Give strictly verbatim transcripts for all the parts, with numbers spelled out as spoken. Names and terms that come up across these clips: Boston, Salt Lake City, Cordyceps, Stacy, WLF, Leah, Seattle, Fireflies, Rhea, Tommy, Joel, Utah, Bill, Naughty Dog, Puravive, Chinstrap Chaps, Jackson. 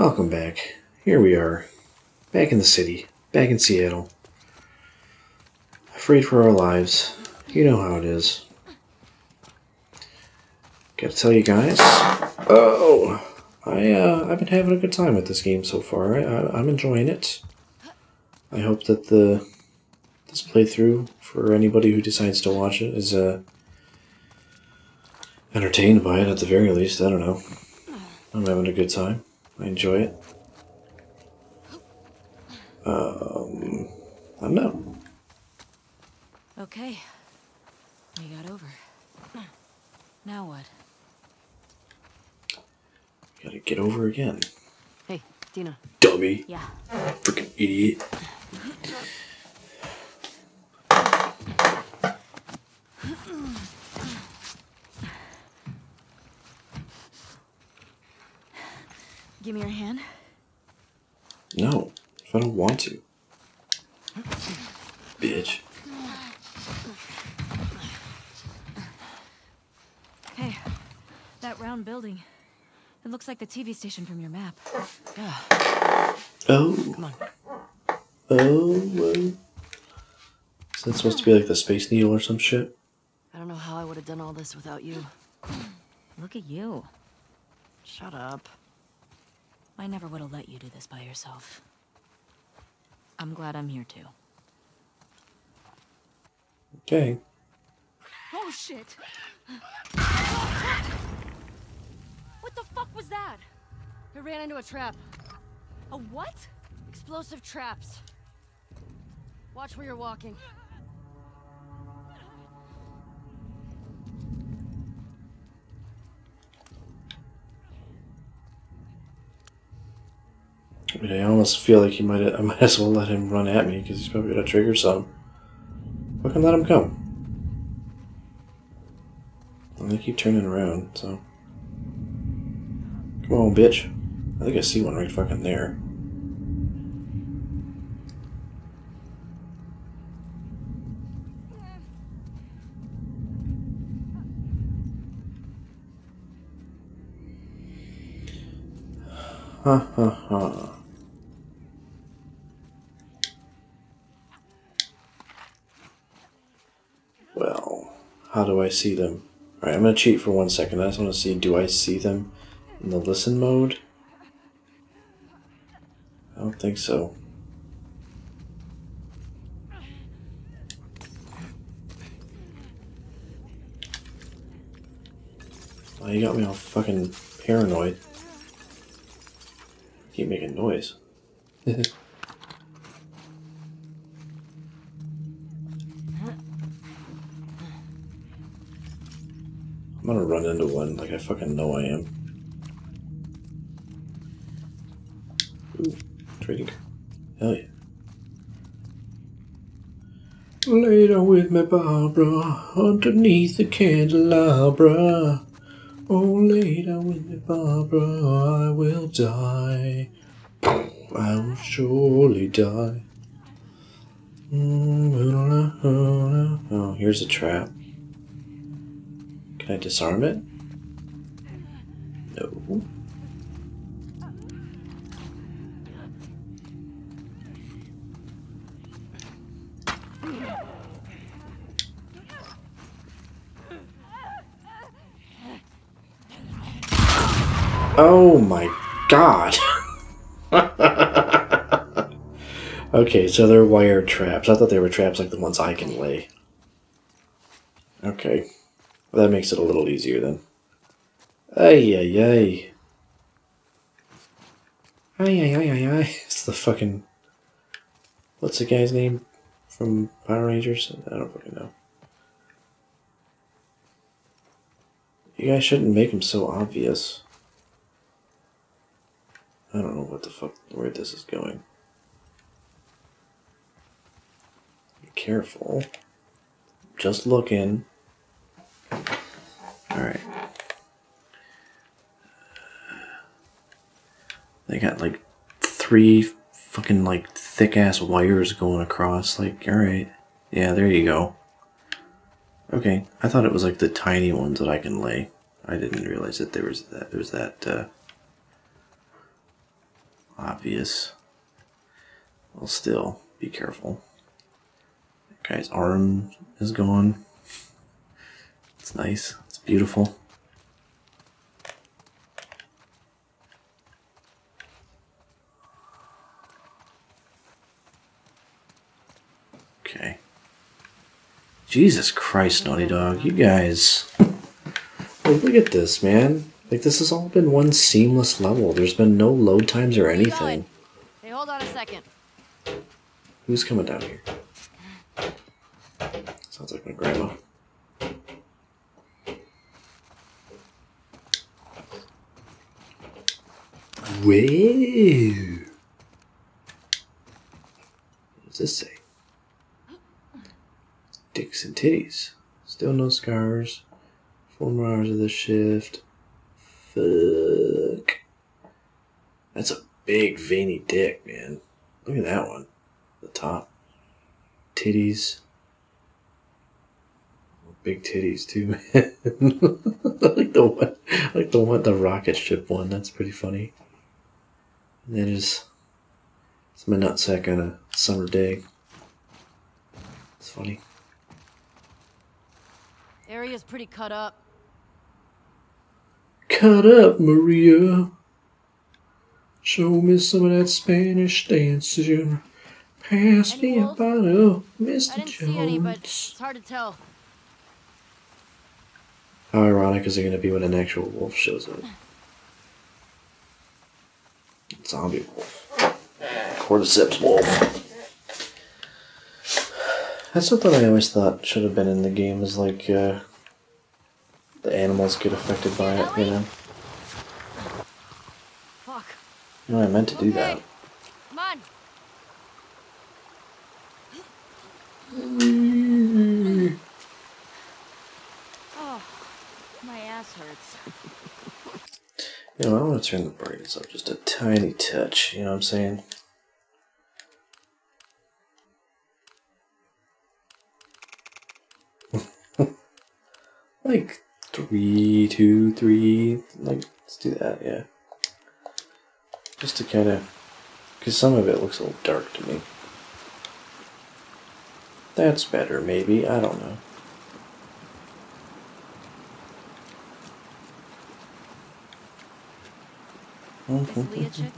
Welcome back. Here we are. Back in the city. Back in Seattle. Afraid for our lives. You know how it is. Gotta tell you guys. Oh! I, uh, I've been having a good time with this game so far. I, I, I'm enjoying it. I hope that the this playthrough, for anybody who decides to watch it, is uh, entertained by it at the very least. I don't know. I'm having a good time. I enjoy it. Um, I don't know. Okay, we got over. Now what? Gotta get over again. Hey, Dina. Dummy. Yeah. Freaking idiot. Give me your hand. No, if I don't want to. Bitch. Hey, that round building. It looks like the T V station from your map. Yeah. Oh. Come on. Oh, well. Is that supposed to be like the Space Needle or some shit? I don't know how I would have done all this without you. Look at you. Shut up. I never would have let you do this by yourself. I'm glad I'm here too. Okay. Oh shit! What the fuck was that? I ran into a trap. A what? Explosive traps. Watch where you're walking. I mean, I almost feel like he might. I might as well let him run at me because he's probably gonna trigger some. I can let him come. And they keep turning around, so. Come on, bitch. I think I see one right fucking there. Ha ha ha. Well, how do I see them? Alright, I'm gonna cheat for one second. I just wanna see, do I see them in the listen mode? I don't think so. Oh, you got me all fucking paranoid. I keep making noise. I'm gonna run into one like I fucking know I am. Ooh, trading. Hell yeah. Later with my Barbara underneath the candelabra. Oh, later with my Barbara I will die. I will surely die. Oh, here's a trap. Can I disarm it? No. Oh my god. Okay, so they're wire traps. I thought they were traps like the ones I can lay. Okay. Well, that makes it a little easier then. Ay ay ay. Ay ay ay ay ay. It's the fucking. What's the guy's name from Power Rangers? I don't fucking know. You guys shouldn't make him so obvious. I don't know what the fuck where this is going. Be careful. Just look in. Alright. They got like three fucking like thick ass wires going across. Like, alright. Yeah, there you go. Okay. I thought it was like the tiny ones that I can lay. I didn't realize that there was that there was that uh obvious. Well, still, be careful. That guy's arm is gone. It's nice. It's beautiful. Okay. Jesus Christ, Naughty Dog. You guys... Like, look at this, man. Like, this has all been one seamless level. There's been no load times or anything. Hey, hold on a second. Who's coming down here? Sounds like my grandma. Whoa. What does this say? Dicks and titties. Still no scars. Four more hours of this shift. Fuck. That's a big veiny dick, man. Look at that one. The top. Titties. Big titties too, man. I like the one I like the one the rocket ship one, that's pretty funny. And then just it's my nutsack on a summer day. It's funny. Area's pretty cut up. Cut up, Maria. Show me some of that Spanish dancing. Pass any me old? A bottle, Mister I didn't Jones. See any, but it's hard to tell. How ironic is it going to be when an actual wolf shows up? Zombie wolf. Cordyceps wolf. That's something I always thought should have been in the game, is like, uh, the animals get affected by it, you know? Fuck. You know, I meant to do that. Come on. Mm-hmm. Oh, my ass hurts. You know, I want to turn the brightness up just a tiny touch, you know what I'm saying? Like, three, two, three, like, let's do that, yeah. Just to kind of, because some of it looks a little dark to me. That's better, maybe, I don't know. This Leah chick?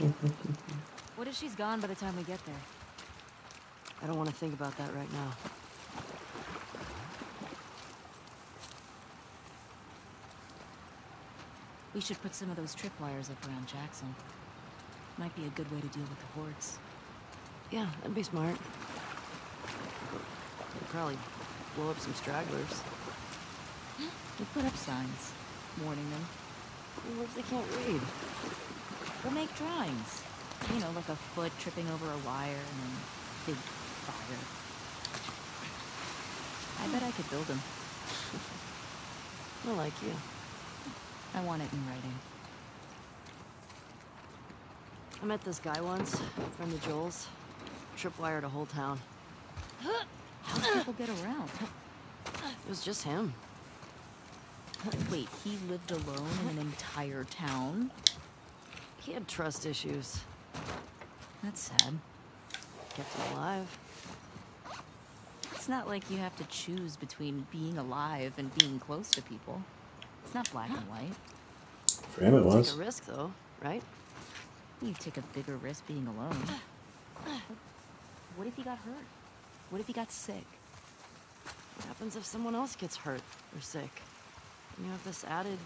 What if she's gone by the time we get there? I don't want to think about that right now. We should put some of those tripwires up around Jackson. Might be a good way to deal with the hordes. Yeah, that'd be smart. They'd probably blow up some stragglers. We'll put up signs, warning them. What if they can't read? We'll make drawings. You know, like a foot tripping over a wire and a big fire. I bet I could build them. I like you. I want it in writing. I met this guy once, from the Joel's. Tripwired a whole town. How do people get around? It was just him. Wait, he lived alone in an entire town? He had trust issues. That's sad. Kept him alive. It's not like you have to choose between being alive and being close to people. It's not black and white. For him it was. Take a risk though, right? You take a bigger risk being alone. What if he got hurt? What if he got sick? What happens if someone else gets hurt or sick? And you have this added...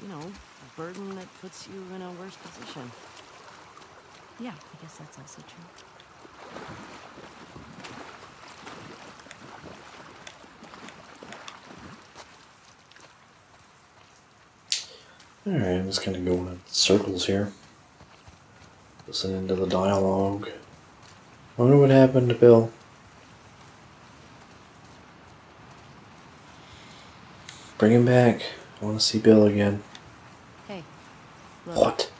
you know, a burden that puts you in a worse position. Yeah, I guess that's also true. Alright, I'm just kind of going in circles here. Listening to the dialogue. I wonder what happened to Bill. Bring him back. I want to see Bill again. Hey. Look. What?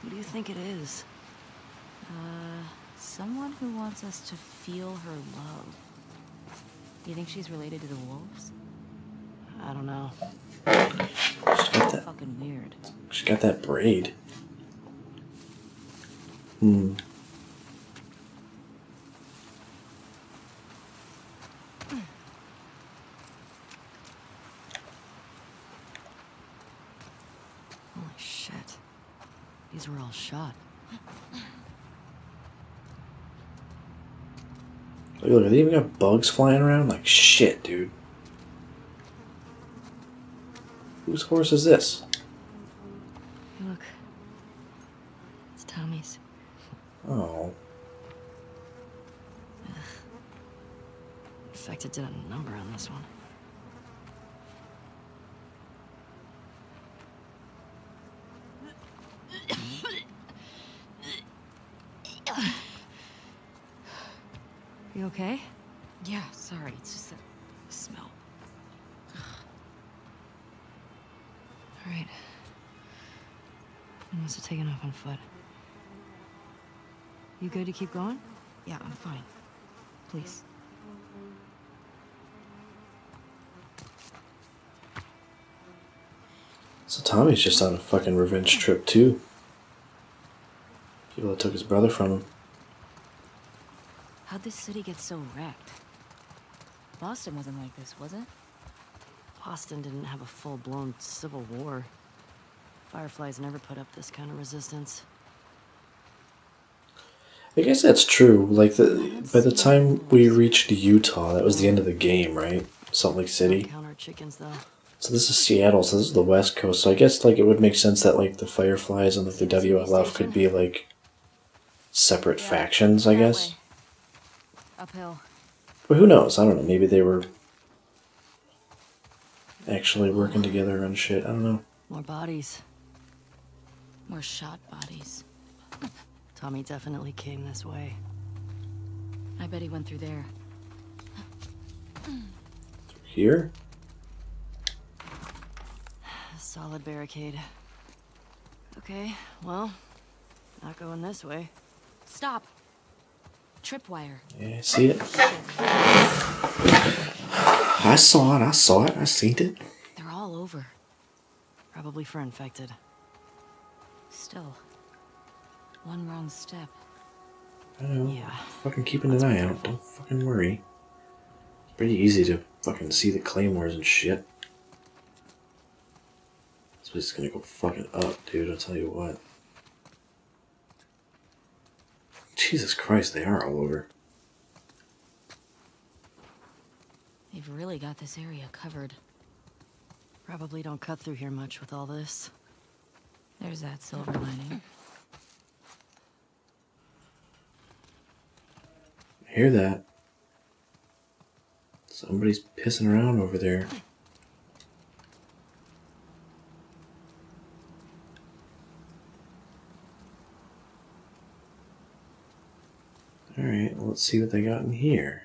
What do you think it is? Uh, someone who wants us to feel her love. Do you think she's related to the wolves? I don't know. Just got that. Fucking weird. She got that braid. Hmm. Holy shit. These were all shot. Look, look, they even got bugs flying around? Like, shit, dude. Whose horse is this? Look. It's Tommy's. Oh. In fact, it did a number on this one. You okay? Yeah, sorry. It's just the smell. All right. I must have taken off on foot. You good to keep going? Yeah, I'm fine. Please. So Tommy's just on a fucking revenge trip too. People that took his brother from him. How'd this city get so wrecked? Boston wasn't like this, was it? Boston didn't have a full-blown civil war. Fireflies never put up this kind of resistance. I guess that's true. Like, the, by the time we reached Utah, that was the end of the game, right? Salt Lake City. Chickens, though. So this is Seattle, so this is the West Coast. So I guess, like, it would make sense that, like, the Fireflies and, like, the W L F could be, like, separate yeah, factions, I guess. Way. Uphill. But who knows? I don't know. Maybe they were actually working together on shit. I don't know. More bodies. More shot bodies. Tommy definitely came this way. I bet he went through there. Here? Solid barricade. Okay, well, not going this way. Stop. Tripwire. Yeah, see it? I saw it, I saw it, I seen it. They're all over. Probably for infected. Still, one wrong step. I know. Yeah. Fucking keeping an eye out. Don't fucking worry. It's pretty easy to fucking see the claymores and shit. This place is gonna go fucking up, dude, I'll tell you what. Jesus Christ, they are all over. They've really got this area covered. Probably don't cut through here much with all this. There's that silver lining. I hear that. Somebody's pissing around over there. Alright, well, let's see what they got in here.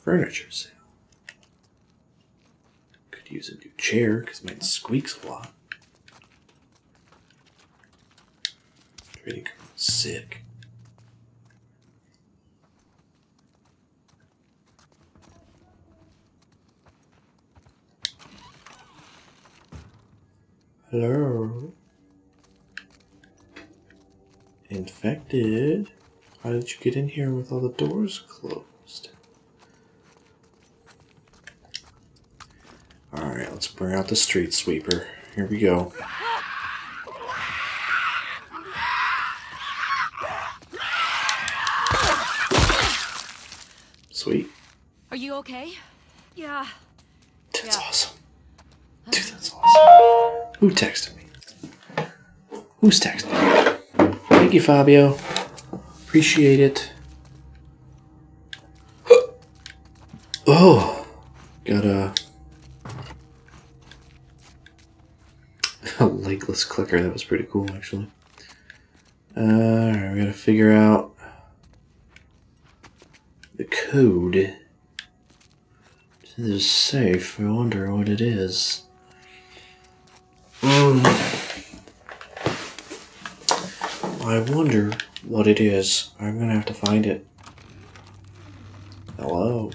Furniture sale. Could use a new chair, because mine squeaks a lot. Pretty sick. Hello. Infected. How did you get in here with all the doors closed? Alright, let's bring out the street sweeper. Here we go. Sweet. Are you okay? Yeah. Dude, that's yeah. awesome. Dude, that's awesome. Who texted me? Who's texting me? Thank you, Fabio. Appreciate it. Oh, got a, a legless clicker. That was pretty cool, actually. Uh, Alright, we gotta figure out the code to this safe. I wonder what it is. Um, I wonder what it is. I'm gonna have to find it. Hello.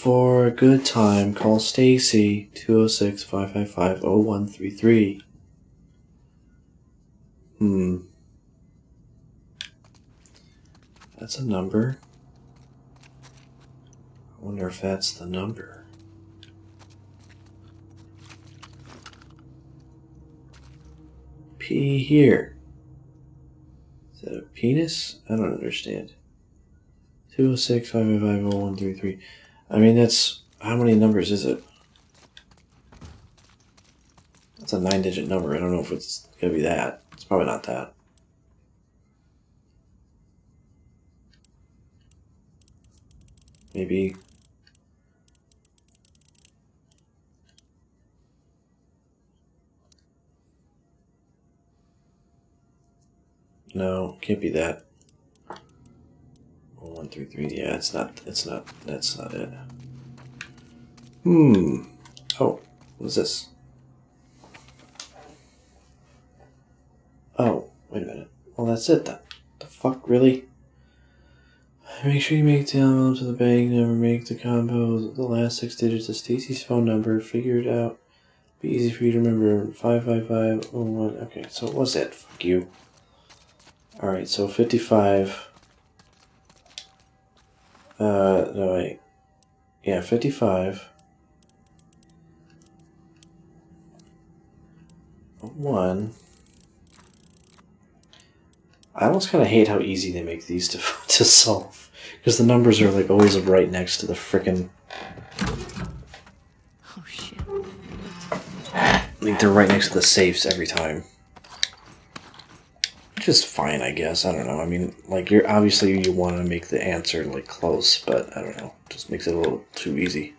For a good time, call Stacy two oh six, five five five, oh one three three. Hmm. That's a number. I wonder if that's the number. P here. Is that a penis? I don't understand. two oh six, five five five, oh one three three. I mean, that's... how many numbers is it? That's a nine-digit number. I don't know if it's going to be that. It's probably not that. Maybe... no, can't be that. One, three, three. Yeah, it's not. It's not. That's not it. Hmm. Oh, what's this? Oh, wait a minute. Well, that's it then. The fuck, really? Make sure you make the envelopes of the bank. Never make the combos. The last six digits of Stacy's phone number. Figure it out. Be easy for you to remember. Five, five, five, oh, one. Okay, so what was that? Fuck you. All right, so fifty-five. Uh, no, wait. Yeah, fifty-five. One. I almost kind of hate how easy they make these to, to solve. Because the numbers are, like, always right next to the frickin'... oh, shit. Like, they're right next to the safes every time. Just fine, I guess. I don't know. I mean, like, you're obviously you want to make the answer like close, but I don't know. Just makes it a little too easy.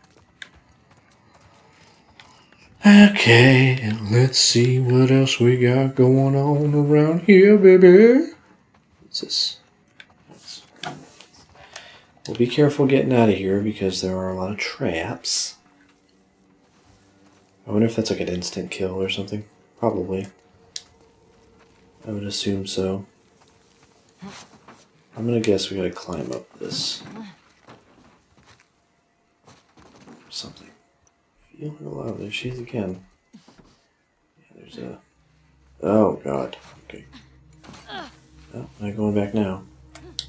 Okay, and let's see what else we got going on around here, baby. What's this? Well, be careful getting out of here because there are a lot of traps. I wonder if that's like an instant kill or something. Probably. I would assume so. I'm gonna guess we gotta climb up this. Something. Feel her love. There she is again. Yeah, there's a... oh, God. Okay. Oh, not going back now.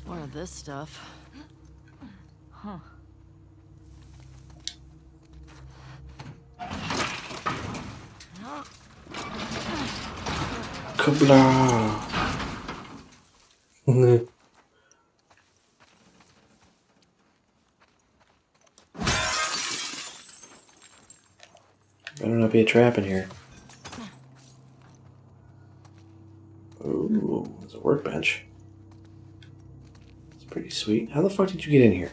More of this stuff. Huh. Kabla. Better not be a trap in here. Ooh, there's a workbench. It's pretty sweet. How the fuck did you get in here?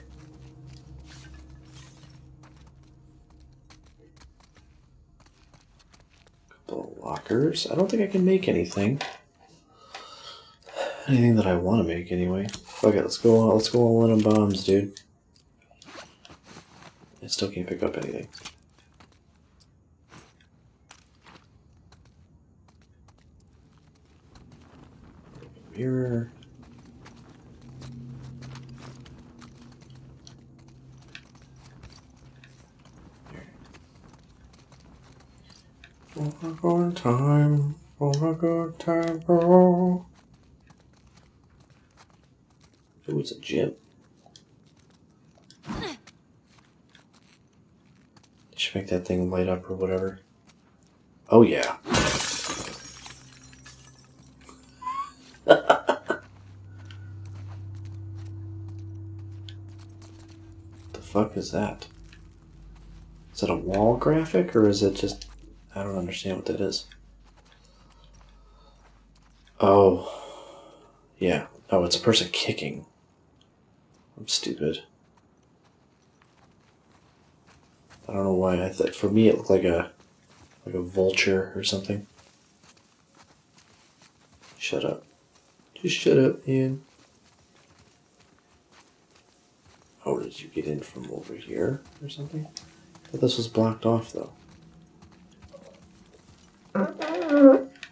I don't think I can make anything. Anything that I want to make, anyway. Fuck it, let's go. Let's go all in on bombs, dude. I still can't pick up anything. Mirror. For a good time, for a good time, bro. Ooh, it's a gym. They should make that thing light up or whatever. Oh, yeah. What the fuck is that? Is it a wall graphic or is it just... I don't understand what that is. Oh. Yeah. Oh, it's a person kicking. I'm stupid. I don't know why. I thought for me it looked like a like a vulture or something. Shut up. Just shut up, man. Oh, did you get in from over here or something? I thought this was blocked off though.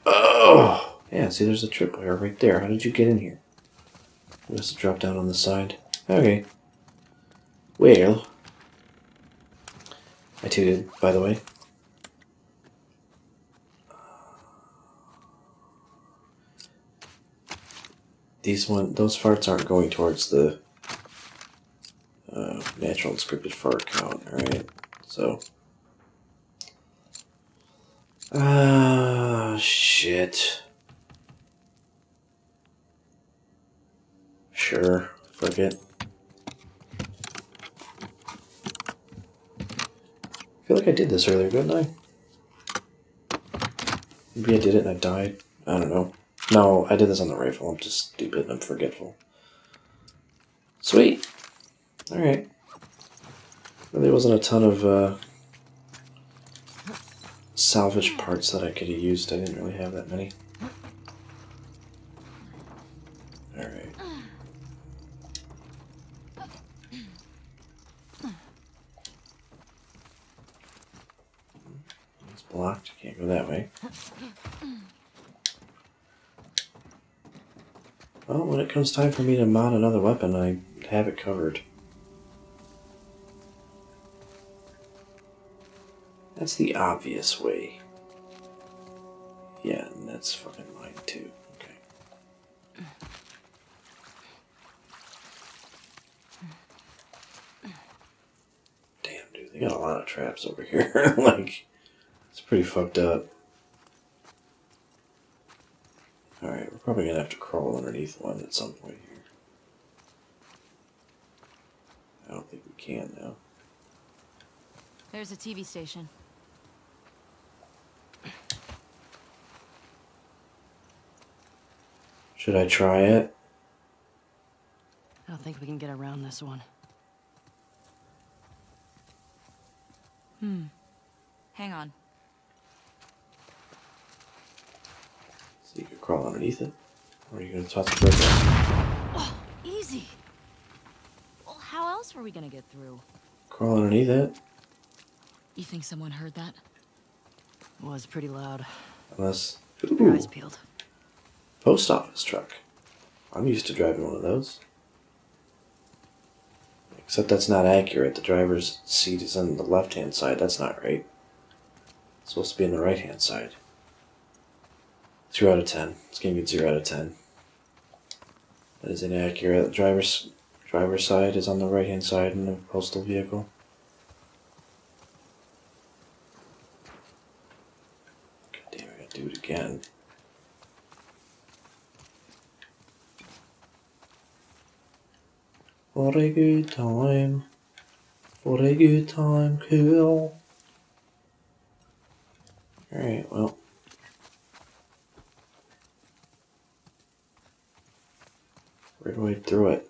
Oh! Yeah, see, there's a tripwire right there. How did you get in here? I must have dropped down on the side. Okay. Well. I tooted, by the way. These one, those farts aren't going towards the uh, natural unscripted fart count, alright? So. Ah, uh, shit. Sure, fuck it. I feel like I did this earlier, didn't I? Maybe I did it and I died. I don't know. No, I did this on the rifle. I'm just stupid and I'm forgetful. Sweet! Alright. Really wasn't a ton of uh, salvage parts that I could have used. I didn't really have that many. Alright. Blocked, can't go that way. Well, when it comes time for me to mount another weapon, I have it covered. That's the obvious way. Yeah, and that's fucking mine too. Okay. Damn, dude, they got a lot of traps over here. Like, it's pretty fucked up. Alright, we're probably gonna have to crawl underneath one at some point here. I don't think we can now. There's a T V station. Should I try it? I don't think we can get around this one. Hmm. Hang on. You could crawl underneath it, or are you going to toss the bird out? Oh, easy. Well, how else were we going to get through? Crawl underneath it. You think someone heard that? It was pretty loud. Unless... Ooh. Your eyes peeled. Post office truck. I'm used to driving one of those. Except that's not accurate. The driver's seat is on the left-hand side. That's not right. It's supposed to be on the right-hand side. zero out of ten. This game gets zero out of ten. That is inaccurate. The driver's, driver's side is on the right-hand side in the postal vehicle. God damn, I gotta do it again. For a good time. For a good time, cool. Alright, well. Right way through it.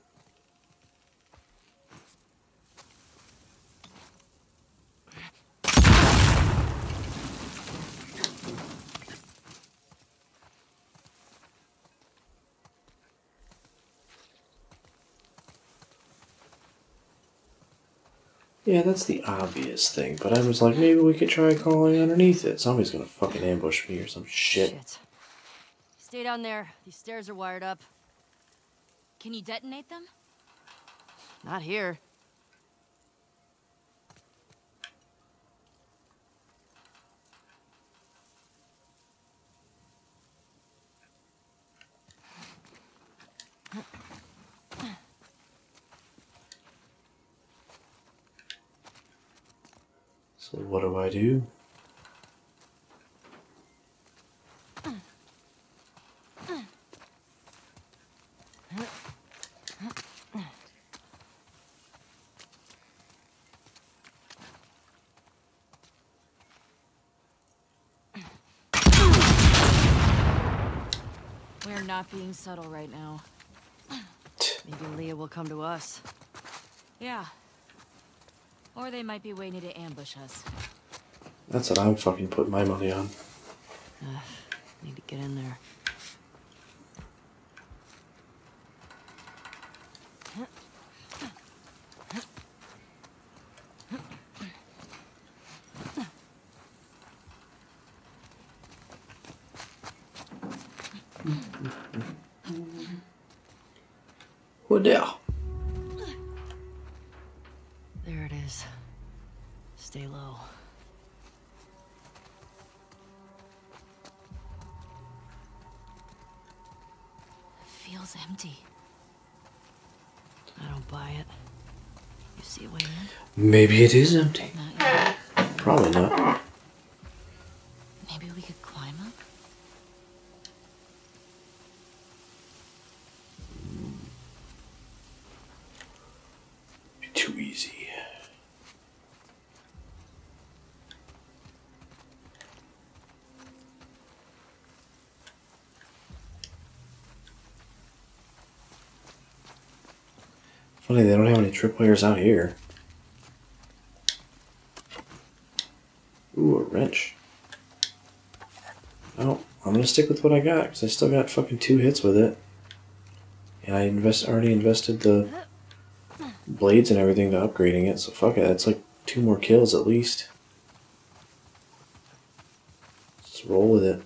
Yeah, that's the obvious thing, but I was like, maybe we could try crawling underneath it. Somebody's gonna fucking ambush me or some shit. Shit. Stay down there. These stairs are wired up. Can you detonate them? Not here. So what do I do? Not being subtle right now. Maybe Leah will come to us. Yeah. Or they might be waiting to ambush us. That's what I'm fucking putting my money on. Uh, need to get in there. Stay low. Feels empty. I don't buy it. You see a way in? Maybe it is empty. Not Probably not. Maybe we could climb up? Too easy. Funny, they don't have any tripwires out here. Ooh, a wrench. Oh, I'm gonna stick with what I got, because I still got fucking two hits with it. And I invest already invested the blades and everything to upgrading it, so fuck it, that's like two more kills at least. Just roll with it.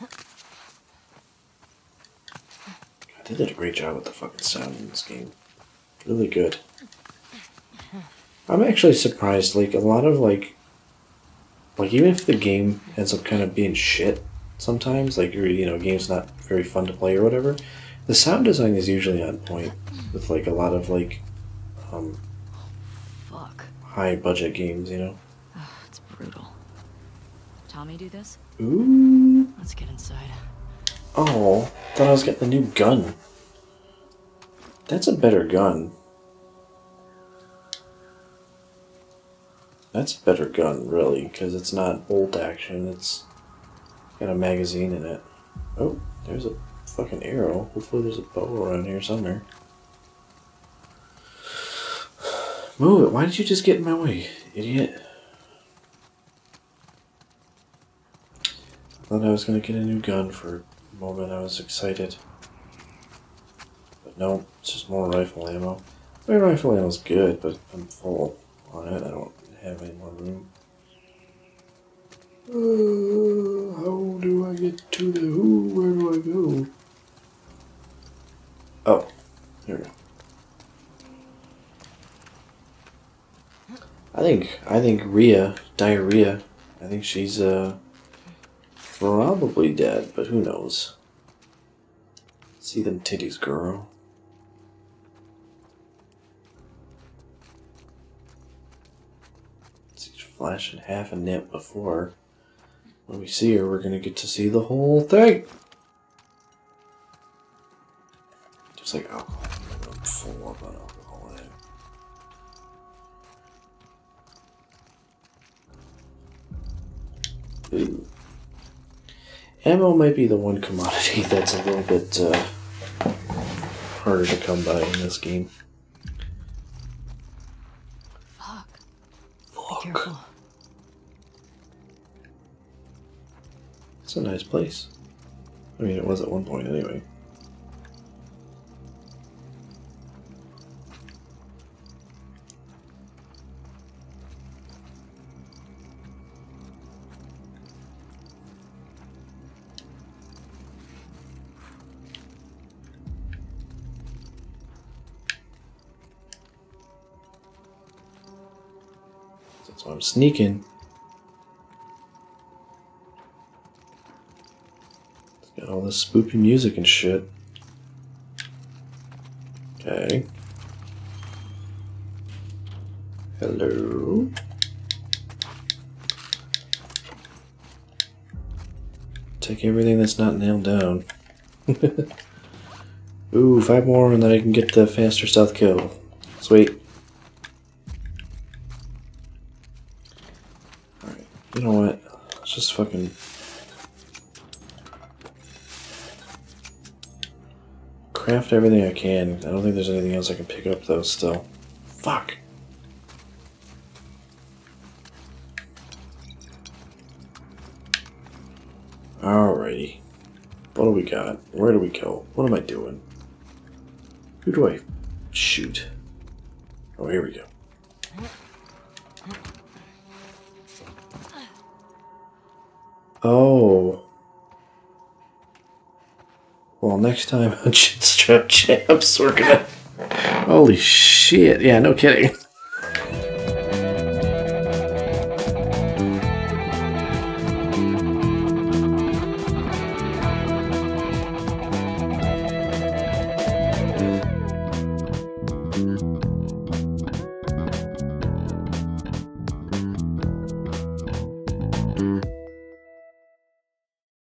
God, they did a great job with the fucking sound in this game. Really good. I'm actually surprised, like, a lot of, like, like, even if the game ends up kind of being shit sometimes, like, or, you know, game's not very fun to play or whatever, the sound design is usually on point with, like, a lot of, like, um, oh, fuck. high-budget games, you know? Oh, it's brutal. Tommy do this? Ooh. Let's get inside. Oh, thought I was getting the new gun. That's a better gun. That's a better gun, really, because it's not bolt action, it's got a magazine in it. Oh, there's a fucking arrow. Hopefully there's a bow around here somewhere. Move it. Why did you just get in my way, idiot? Thought I was going to get a new gun for a moment. I was excited. But no, it's just more rifle ammo. My rifle ammo's good, but I'm full on it. I don't have any more room. Uh, how do I get to the who? Where do I go? Oh, here we go. I think I think Rhea, diarrhea. I think she's uh probably dead, but who knows? See them titties, girl. Flashing half a nip before. When we see her, we're gonna get to see the whole thing. Just like alcohol. I'm full up on alcohol in it. Ooh. Ammo might be the one commodity that's a little bit uh, harder to come by in this game. Careful. It's a nice place. I mean, it was at one point anyway. So I'm sneaking. It's got all this spooky music and shit. Okay. Hello. Take everything that's not nailed down. Ooh, five more and then I can get the faster stealth kill. Sweet. You know what? Let's just fucking craft everything I can. I don't think there's anything else I can pick up though still. Fuck! Alrighty. What do we got? Where do we go? What am I doing? Who do I shoot? Oh, here we go. Oh. Well, next time on Chinstrap Chaps, we're gonna... Holy shit. Yeah, no kidding.